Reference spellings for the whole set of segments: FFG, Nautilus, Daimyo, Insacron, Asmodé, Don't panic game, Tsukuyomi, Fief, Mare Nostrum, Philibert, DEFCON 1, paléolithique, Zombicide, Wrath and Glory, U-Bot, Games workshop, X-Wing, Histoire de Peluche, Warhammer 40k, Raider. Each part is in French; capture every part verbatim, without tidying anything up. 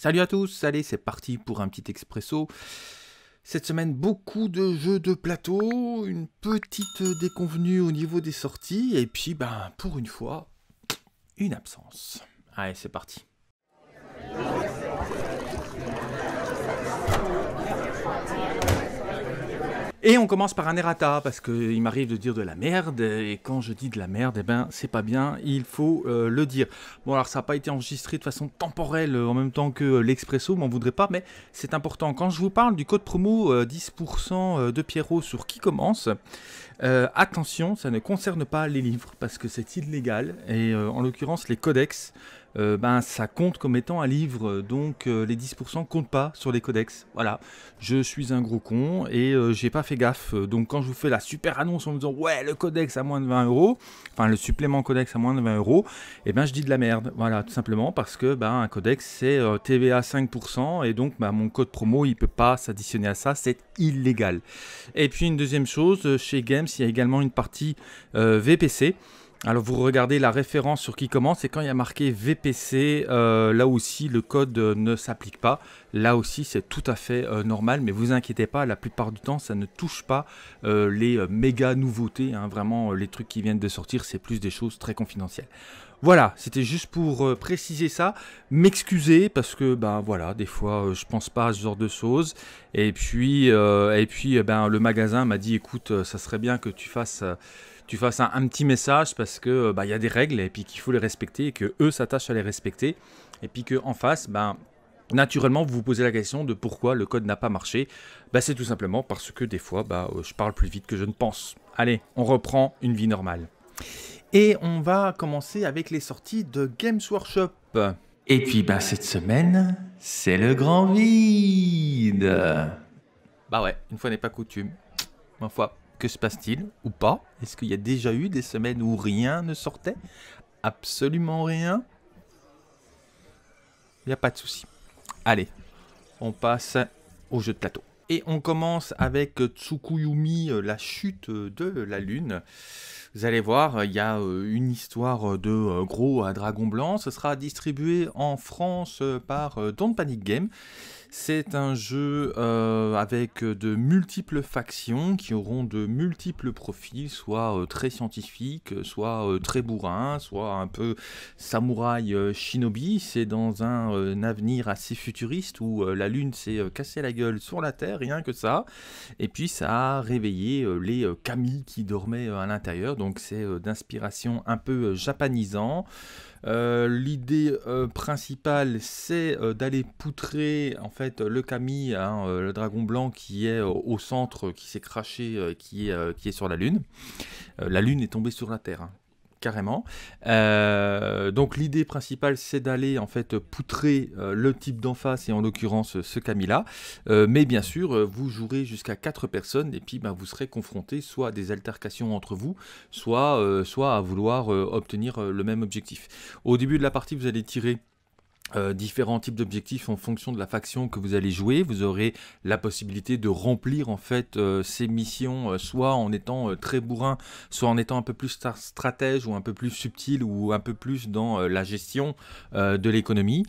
Salut à tous, allez c'est parti pour un petit expresso. Cette semaine, beaucoup de jeux de plateau, une petite déconvenue au niveau des sorties, et puis ben pour une fois, une absence. Allez, c'est parti. Et on commence par un errata, parce qu'il m'arrive de dire de la merde, et quand je dis de la merde, eh ben c'est pas bien, il faut euh, le dire. Bon alors ça n'a pas été enregistré de façon temporelle en même temps que l'expresso, m'en voudrait pas, mais c'est important. Quand je vous parle du code promo euh, dix pour cent de Pierrot sur qui commence, euh, attention, ça ne concerne pas les livres, parce que c'est illégal, et euh, en l'occurrence les codex, Euh, ben, ça compte comme étant un livre, donc euh, les dix pour cent comptent pas sur les codex. Voilà, je suis un gros con et euh, j'ai pas fait gaffe. Donc quand je vous fais la super annonce en me disant ouais le codex à moins de vingt euros, enfin le supplément codex à moins de vingt euros, et eh ben je dis de la merde. Voilà, tout simplement parce que ben un codex c'est euh, T V A cinq pour cent et donc ben, mon code promo il peut pas s'additionner à ça, c'est illégal. Et puis une deuxième chose, chez Games il y a également une partie euh, V P C. Alors vous regardez la référence sur qui commence et quand il y a marqué V P C, euh, là aussi le code ne s'applique pas. Là aussi c'est tout à fait euh, normal, mais vous inquiétez pas, la plupart du temps ça ne touche pas euh, les méga nouveautés, hein, vraiment les trucs qui viennent de sortir, c'est plus des choses très confidentielles. Voilà, c'était juste pour euh, préciser ça, m'excuser parce que ben voilà, des fois euh, je pense pas à ce genre de choses et puis euh, et puis eh ben le magasin m'a dit écoute, euh, ça serait bien que tu fasses euh, tu fasses un, un petit message parce que bah, y a des règles et puis qu'il faut les respecter et que eux s'attachent à les respecter et puis que en face ben bah, naturellement, vous vous posez la question de pourquoi le code n'a pas marché. Bah, c'est tout simplement parce que des fois, bah, je parle plus vite que je ne pense. Allez, on reprend une vie normale. Et on va commencer avec les sorties de Games Workshop. Et puis, bah, cette semaine, c'est le grand vide. Bah ouais, une fois n'est pas coutume. Ma foi, que se passe-t-il ou pas? Est-ce qu'il y a déjà eu des semaines où rien ne sortait? Absolument rien. Il n'y a pas de souci. Allez, on passe au jeu de plateau. Et on commence avec Tsukuyomi, la chute de la lune. Vous allez voir, il y a une histoire de gros à dragon blanc. Ce sera distribué en France par Don't Panic Game. C'est un jeu euh, avec de multiples factions qui auront de multiples profils, soit euh, très scientifiques, soit euh, très bourrins, soit un peu samouraï euh, shinobi. C'est dans un, euh, un avenir assez futuriste où euh, la lune s'est euh, cassée la gueule sur la Terre, rien que ça. Et puis ça a réveillé euh, les euh, kami qui dormaient euh, à l'intérieur, donc c'est euh, d'inspiration un peu euh, japonisant. Euh, l'idée euh, principale c'est euh, d'aller poutrer en fait le kami, hein, euh, le dragon blanc qui est euh, au centre, qui s'est craché, euh, qui, est, euh, qui est sur la lune. Euh, la lune est tombée sur la Terre, hein, carrément. Euh, donc l'idée principale c'est d'aller en fait poutrer euh, le type d'en face et en l'occurrence ce kami là, euh, mais bien sûr vous jouerez jusqu'à quatre personnes et puis bah, vous serez confrontés soit à des altercations entre vous, soit, euh, soit à vouloir euh, obtenir euh, le même objectif. Au début de la partie vous allez tirer Euh, différents types d'objectifs en fonction de la faction que vous allez jouer. Vous aurez la possibilité de remplir en fait euh, ces missions, euh, soit en étant euh, très bourrin, soit en étant un peu plus stratège ou un peu plus subtil ou un peu plus dans euh, la gestion euh, de l'économie.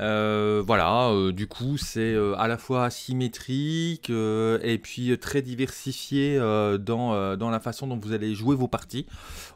Euh, voilà, euh, du coup c'est euh, à la fois asymétrique euh, et puis euh, très diversifié euh, dans, euh, dans la façon dont vous allez jouer vos parties.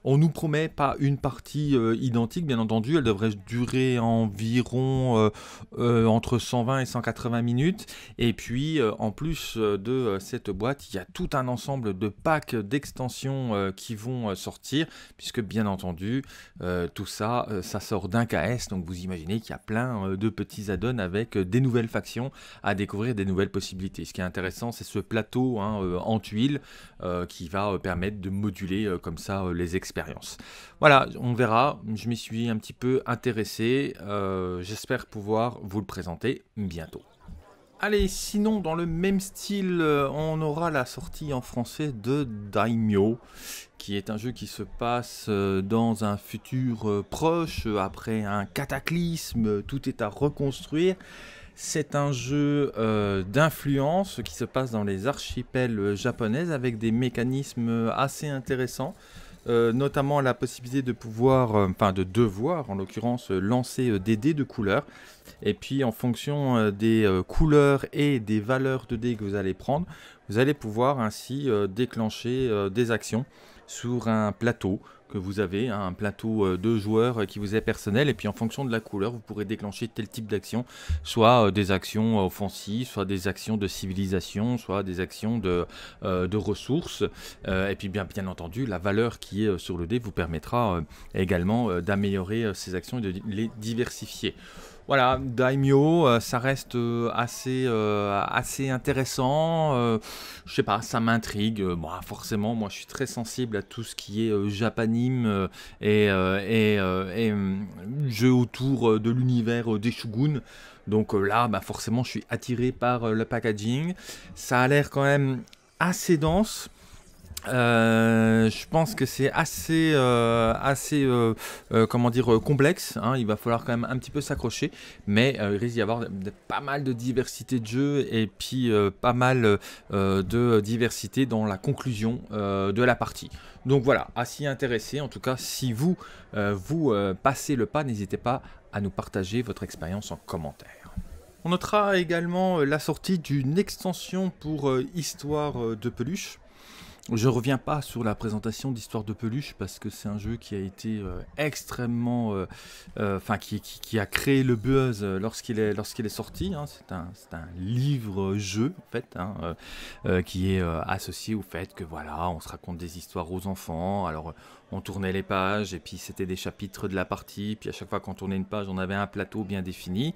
On nous promet pas une partie euh, identique, bien entendu, elle devrait durer environ Euh, euh, entre cent vingt et cent quatre-vingts minutes et puis euh, en plus euh, de euh, cette boîte il y a tout un ensemble de packs d'extensions euh, qui vont euh, sortir puisque bien entendu euh, tout ça euh, ça sort d'un K S, donc vous imaginez qu'il y a plein euh, de petits add-ons avec euh, des nouvelles factions à découvrir, des nouvelles possibilités. Ce qui est intéressant c'est ce plateau, hein, euh, en tuiles euh, qui va euh, permettre de moduler euh, comme ça euh, les expériences. Voilà, on verra, je m'y suis un petit peu intéressé, euh, j'espère pouvoir vous le présenter bientôt. Allez, sinon, dans le même style, on aura la sortie en français de Daimyo, qui est un jeu qui se passe dans un futur proche, après un cataclysme, tout est à reconstruire. C'est un jeu euh, d'influence qui se passe dans les archipels japonaises avec des mécanismes assez intéressants. euh, notamment la possibilité de pouvoir, enfin euh, de devoir en l'occurrence, euh, lancer euh, des dés de couleur. Et puis en fonction euh, des euh, couleurs et des valeurs de dés que vous allez prendre, vous allez pouvoir ainsi euh, déclencher euh, des actions sur un plateau que vous avez, hein, un plateau de joueurs qui vous est personnel, et puis en fonction de la couleur vous pourrez déclencher tel type d'action, soit des actions offensives, soit des actions de civilisation, soit des actions de, euh, de ressources, euh, et puis bien, bien entendu la valeur qui est sur le dé vous permettra euh, également euh, d'améliorer ces actions et de les diversifier. Voilà, Daimyo, euh, ça reste euh, assez, euh, assez intéressant, euh, je sais pas, ça m'intrigue, euh, bah, forcément, moi je suis très sensible à tout ce qui est euh, japanime euh, et, euh, et, euh, et euh, jeu autour euh, de l'univers euh, des shoguns, donc euh, là, bah, forcément, je suis attiré par euh, le packaging, ça a l'air quand même assez dense. Euh, je pense que c'est assez, euh, assez euh, euh, comment dire, complexe, hein. Il va falloir quand même un petit peu s'accrocher, mais euh, il risque d'y avoir de, de, pas mal de diversité de jeux et puis euh, pas mal euh, de diversité dans la conclusion euh, de la partie. Donc voilà, à s'y intéresser. En tout cas, si vous, euh, vous euh, passez le pas, n'hésitez pas à nous partager votre expérience en commentaire. On notera également la sortie d'une extension pour euh, Histoire de Peluche. Je reviens pas sur la présentation d'Histoire de Peluche parce que c'est un jeu qui a été euh, extrêmement... Enfin, euh, euh, qui, qui, qui a créé le buzz lorsqu'il est, lorsqu'il est sorti. Hein. C'est un, un livre-jeu, en fait, hein, euh, euh, qui est euh, associé au fait que, voilà, on se raconte des histoires aux enfants. Alors, on tournait les pages et puis c'était des chapitres de la partie. Puis à chaque fois qu'on tournait une page, on avait un plateau bien défini.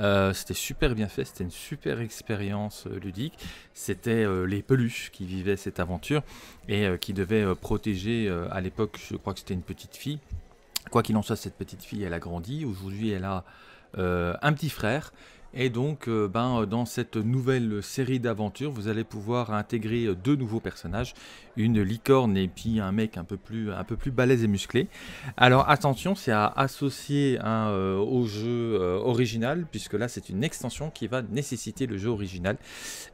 Euh, c'était super bien fait, c'était une super expérience ludique. C'était euh, les peluches qui vivaient cette aventure et euh, qui devait euh, protéger, euh, à l'époque, je crois que c'était une petite fille. Quoi qu'il en soit, cette petite fille, elle a grandi. Aujourd'hui, elle a euh, un petit frère. Et donc, euh, ben, dans cette nouvelle série d'aventures, vous allez pouvoir intégrer deux nouveaux personnages, une licorne et puis un mec un peu plus, un peu plus balèze et musclé. Alors attention, c'est à associer hein, euh, au jeu euh, original, puisque là c'est une extension qui va nécessiter le jeu original.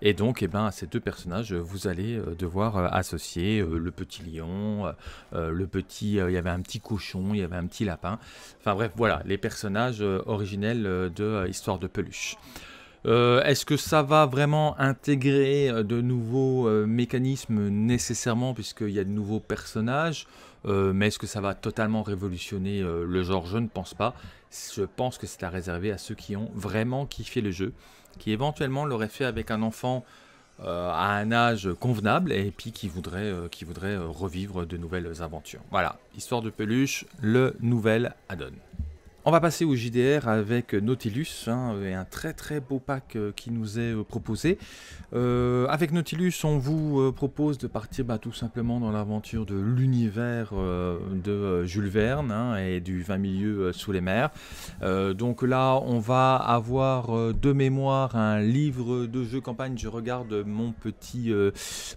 Et donc, eh ben, à ces deux personnages, vous allez devoir euh, associer euh, le petit lion, euh, le petit, euh, il y avait un petit cochon, il y avait un petit lapin. Enfin bref, voilà, les personnages euh, originels euh, de euh, Histoire de Peluche. Euh, Est-ce que ça va vraiment intégrer de nouveaux euh, mécanismes nécessairement puisqu'il y a de nouveaux personnages ? Euh, mais est-ce que ça va totalement révolutionner euh, le genre? Je ne pense pas. Je pense que c'est à réserver à ceux qui ont vraiment kiffé le jeu, qui éventuellement l'auraient fait avec un enfant euh, à un âge convenable et puis qui voudraient, euh, qui voudraient euh, revivre de nouvelles aventures. Voilà, Histoire de Peluche, le nouvel add-on. On va passer au J D R avec Nautilus, hein, et un très très beau pack euh, qui nous est euh, proposé. Euh, avec Nautilus, on vous euh, propose de partir bah, tout simplement dans l'aventure de l'univers euh, de euh, Jules Verne hein, et du vingt milieux euh, sous les mers. Euh, donc là, on va avoir euh, de mémoire un livre de jeu campagne. Je regarde mon petit, euh,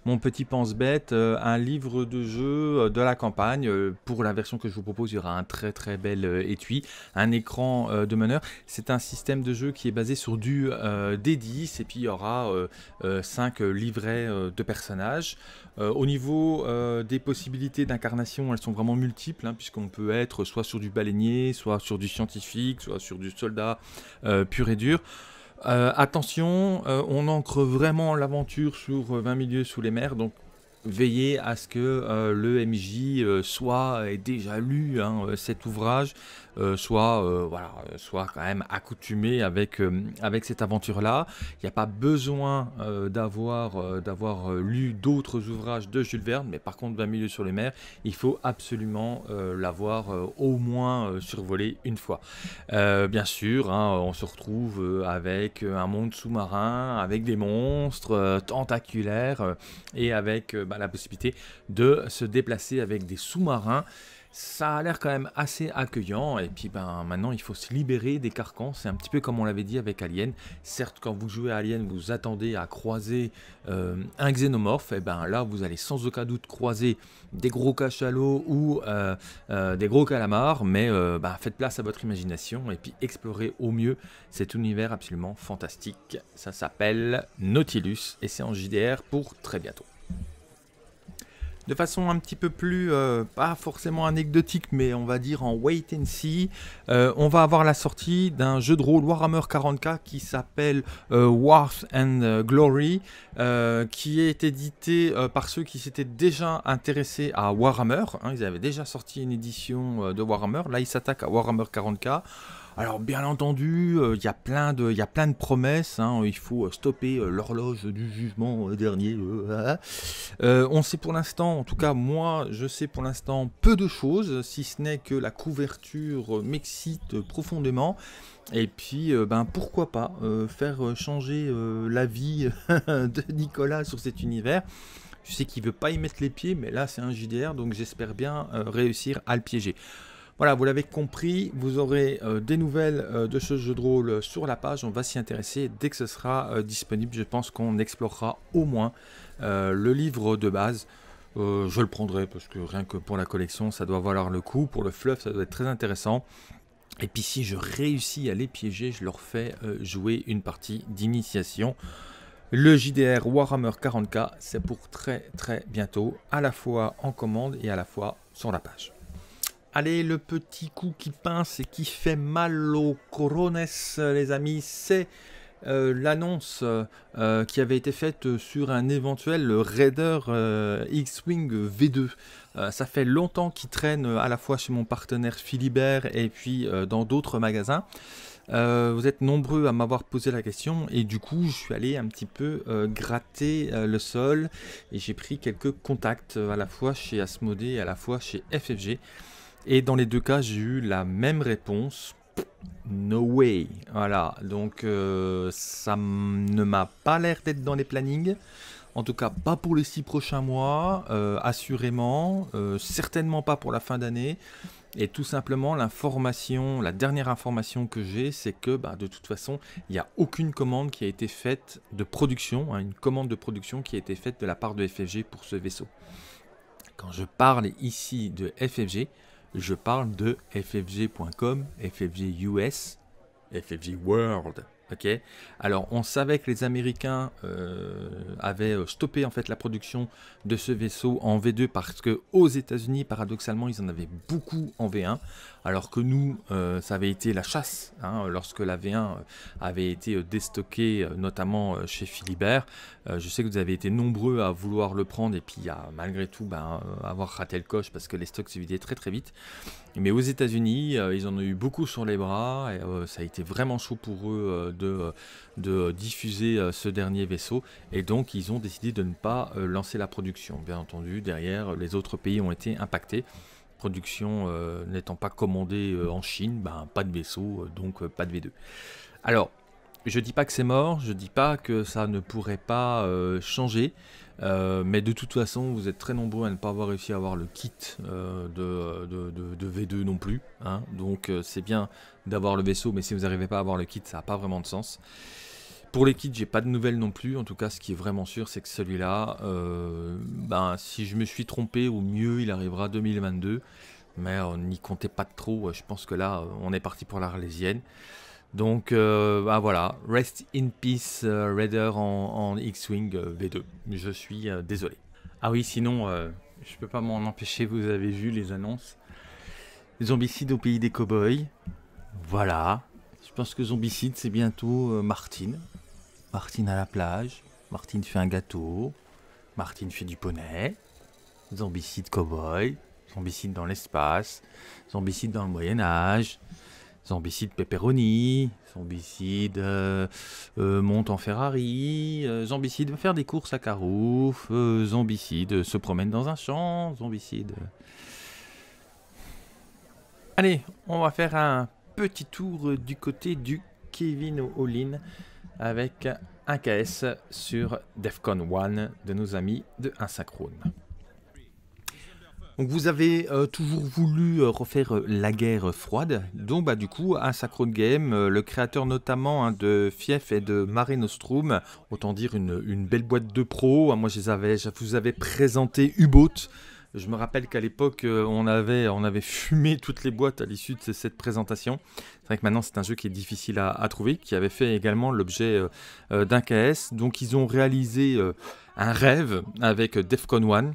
mon petit pense-bête, euh, un livre de jeu euh, de la campagne. Euh, pour la version que je vous propose, il y aura un très très bel euh, étui. Un écran euh, de meneur, c'est un système de jeu qui est basé sur du euh, D dix et puis il y aura euh, euh, cinq livrets euh, de personnages. Euh, au niveau euh, des possibilités d'incarnation, elles sont vraiment multiples hein, puisqu'on peut être soit sur du baleinier, soit sur du scientifique, soit sur du soldat euh, pur et dur. Euh, attention, euh, on ancre vraiment l'aventure sur vingt milieux sous les mers, donc veillez à ce que euh, le M J euh, soit ait déjà lu hein, cet ouvrage, euh, soit, euh, voilà, soit quand même accoutumé avec, euh, avec cette aventure-là. Il n'y a pas besoin euh, d'avoir euh, d'avoir euh, lu d'autres ouvrages de Jules Verne, mais par contre, vingt milieux sur les mers, il faut absolument euh, l'avoir euh, au moins euh, survolé une fois. Euh, bien sûr, hein, on se retrouve avec un monde sous-marin, avec des monstres euh, tentaculaires euh, et avec... Euh, la possibilité de se déplacer avec des sous-marins. Ça a l'air quand même assez accueillant et puis ben, maintenant il faut se libérer des carcans, c'est un petit peu comme on l'avait dit avec Alien. Certes quand vous jouez à Alien vous attendez à croiser euh, un xénomorphe, et ben là vous allez sans aucun doute croiser des gros cachalots ou euh, euh, des gros calamars, mais euh, ben, faites place à votre imagination et puis explorez au mieux cet univers absolument fantastique. Ça s'appelle Nautilus et c'est en J D R pour très bientôt. de façon un petit peu plus, euh, pas forcément anecdotique, mais on va dire en wait and see, euh, on va avoir la sortie d'un jeu de rôle Warhammer quarante K qui s'appelle euh, Wrath and Glory, euh, qui est édité euh, par ceux qui s'étaient déjà intéressés à Warhammer, hein, ils avaient déjà sorti une édition euh, de Warhammer, là ils s'attaquent à Warhammer quarante K. Alors bien entendu, il euh, y a plein de, y a plein de promesses, hein, il faut stopper euh, l'horloge du jugement euh, dernier. Euh, euh, on sait pour l'instant, en tout cas moi je sais pour l'instant peu de choses, si ce n'est que la couverture euh, m'excite profondément. Et puis euh, ben, pourquoi pas euh, faire changer euh, l'avis de Nicolas sur cet univers. Je sais qu'il ne veut pas y mettre les pieds, mais là c'est un J D R, donc j'espère bien euh, réussir à le piéger. Voilà, vous l'avez compris, vous aurez euh, des nouvelles euh, de ce jeu de rôle sur la page, on va s'y intéresser dès que ce sera euh, disponible. Je pense qu'on explorera au moins euh, le livre de base. Euh, je le prendrai parce que rien que pour la collection, ça doit valoir le coup. Pour le fluff, ça doit être très intéressant. Et puis si je réussis à les piéger, je leur fais euh, jouer une partie d'initiation. Le J D R Warhammer quarante K, c'est pour très très bientôt, à la fois en commande et à la fois sur la page. Allez, le petit coup qui pince et qui fait mal aux corones, les amis, c'est euh, l'annonce euh, qui avait été faite sur un éventuel Raider euh, X-Wing V deux. Euh, ça fait longtemps qu'il traîne à la fois chez mon partenaire Philibert et puis euh, dans d'autres magasins. Euh, vous êtes nombreux à m'avoir posé la question et du coup je suis allé un petit peu euh, gratter euh, le sol et j'ai pris quelques contacts euh, à la fois chez Asmodé et à la fois chez F F G. Et dans les deux cas, j'ai eu la même réponse. No way. Voilà, donc euh, ça ne m'a pas l'air d'être dans les plannings. En tout cas, pas pour les six prochains mois, euh, assurément. Euh, certainement pas pour la fin d'année. Et tout simplement, l'information, la dernière information que j'ai, c'est que bah, de toute façon, il n'y a aucune commande qui a été faite de production, hein, une commande de production qui a été faite de la part de F F G pour ce vaisseau. Quand je parle ici de F F G, je parle de F F G point com, F F G U S, F F G World. Ok. Alors, on savait que les Américains euh, avaient stoppé en fait la production de ce vaisseau en V deux parce que aux États-Unis, paradoxalement, ils en avaient beaucoup en V un, alors que nous, euh, ça avait été la chasse hein, lorsque la V un avait été déstockée, notamment chez Philibert. Euh, je sais que vous avez été nombreux à vouloir le prendre et puis à malgré tout ben, avoir raté le coche parce que les stocks se vidaient très très vite. Mais aux États-Unis, euh, ils en ont eu beaucoup sur les bras et euh, ça a été vraiment chaud pour eux euh, de, de diffuser euh, ce dernier vaisseau. Et donc, ils ont décidé de ne pas euh, lancer la production. Bien entendu, derrière, les autres pays ont été impactés. Production euh, n'étant pas commandée euh, en Chine, ben, pas de vaisseau, donc euh, pas de V deux. Alors, je dis pas que c'est mort, je dis pas que ça ne pourrait pas euh, changer. Euh, mais de toute façon, vous êtes très nombreux à ne pas avoir réussi à avoir le kit euh, de, de, de, de V deux non plus. Hein. Donc euh, c'est bien d'avoir le vaisseau, mais si vous n'arrivez pas à avoir le kit, ça n'a pas vraiment de sens. Pour les kits, j'ai pas de nouvelles non plus. En tout cas, ce qui est vraiment sûr, c'est que celui-là, euh, ben, si je me suis trompé, au mieux, il arrivera deux mille vingt-deux. Mais on n'y comptait pas trop. Je pense que là, on est parti pour l'Arlésienne. Donc euh, bah voilà, rest in peace euh, Raider en, en X-Wing euh, V deux, je suis euh, désolé. Ah oui, sinon, euh, je peux pas m'en empêcher, vous avez vu les annonces. Zombicide au pays des cow-boys, voilà. Je pense que Zombicide c'est bientôt euh, Martine. Martine à la plage, Martine fait un gâteau, Martine fait du poney, Zombicide cow-boy, Zombicide dans l'espace, Zombicide dans le Moyen-Âge. Zombicide pepperoni, Zombicide euh, euh, monte en Ferrari, euh, Zombicide va faire des courses à Carouf, euh, Zombicide euh, se promène dans un champ, Zombicide. Allez, on va faire un petit tour euh, du côté du Kevin Olin avec un K S sur DEFCON un de nos amis de Insacron. Donc vous avez euh, toujours voulu euh, refaire euh, la guerre euh, froide, donc bah, du coup Insacron Game, euh, le créateur notamment hein, de Fief et de Mare Nostrum, autant dire une, une belle boîte de pros. Moi je, les avais, je vous avais présenté U-Bot, je me rappelle qu'à l'époque euh, on, avait, on avait fumé toutes les boîtes à l'issue de cette présentation. C'est vrai que maintenant c'est un jeu qui est difficile à, à trouver, qui avait fait également l'objet euh, euh, d'un K S, donc ils ont réalisé euh, un rêve avec DEFCON un.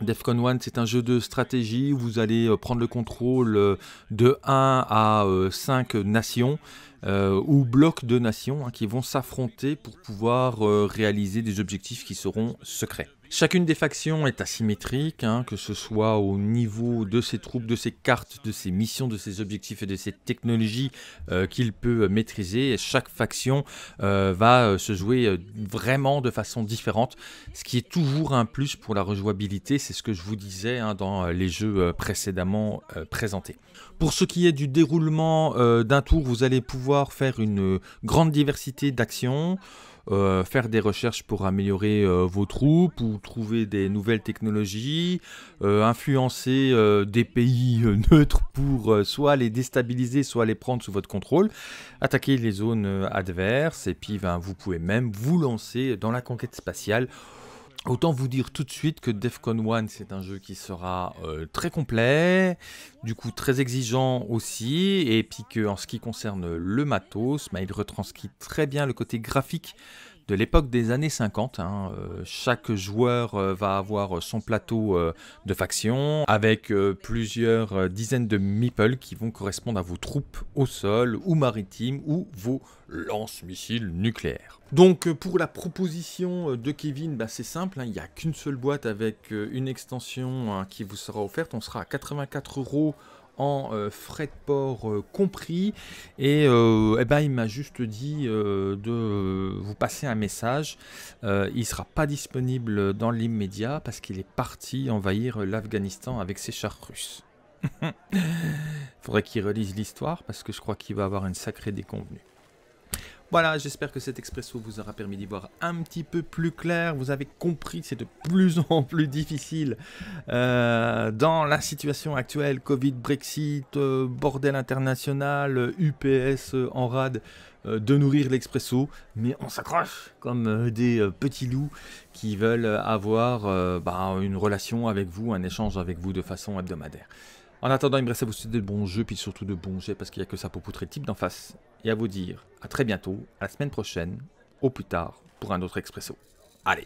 DEFCON un, c'est un jeu de stratégie où vous allez prendre le contrôle de un à cinq nations euh, ou blocs de nations hein, qui vont s'affronter pour pouvoir euh, réaliser des objectifs qui seront secrets. Chacune des factions est asymétrique, hein, que ce soit au niveau de ses troupes, de ses cartes, de ses missions, de ses objectifs et de ses technologies euh, qu'il peut maîtriser. Et chaque faction euh, va se jouer vraiment de façon différente, ce qui est toujours un plus pour la rejouabilité. C'est ce que je vous disais hein, dans les jeux précédemment euh, présentés. Pour ce qui est du déroulement euh, d'un tour, vous allez pouvoir faire une grande diversité d'actions. Euh, faire des recherches pour améliorer euh, vos troupes ou trouver des nouvelles technologies, euh, influencer euh, des pays euh, neutres pour euh, soit les déstabiliser, soit les prendre sous votre contrôle, attaquer les zones euh, adverses et puis ben, vous pouvez même vous lancer dans la conquête spatiale. Autant vous dire tout de suite que DEFCON un, c'est un jeu qui sera euh, très complet, du coup très exigeant aussi, et puis qu'en ce qui concerne le matos, bah, il retranscrit très bien le côté graphique de l'époque des années cinquante. Hein. Euh, chaque joueur euh, va avoir son plateau euh, de faction, avec euh, plusieurs euh, dizaines de meeples qui vont correspondre à vos troupes au sol, ou maritimes, ou vos lance-missiles nucléaires. Donc pour la proposition de Kevin, bah c'est simple, hein, il n'y a qu'une seule boîte avec une extension hein, qui vous sera offerte. On sera à quatre-vingt-quatre euros en euh, frais de port euh, compris. Et, euh, et ben, il m'a juste dit euh, de euh, vous passer un message. Euh, il ne sera pas disponible dans l'immédiat parce qu'il est parti envahir l'Afghanistan avec ses chars russes. Faudrait qu'il relise l'histoire parce que je crois qu'il va avoir une sacrée déconvenue. Voilà, j'espère que cet expresso vous aura permis d'y voir un petit peu plus clair. Vous avez compris, c'est de plus en plus difficile euh, dans la situation actuelle. Covid, Brexit, euh, bordel international, U P S euh, en rade, euh, de nourrir l'expresso. Mais on s'accroche comme euh, des euh, petits loups qui veulent avoir euh, bah, une relation avec vous, un échange avec vous de façon hebdomadaire. En attendant, il me reste à vous souhaiter de bons jeux, puis surtout de bons jets, parce qu'il n'y a que ça pour poutrer le type d'en face. Et à vous dire à très bientôt, à la semaine prochaine, au plus tard, pour un autre expresso. Allez!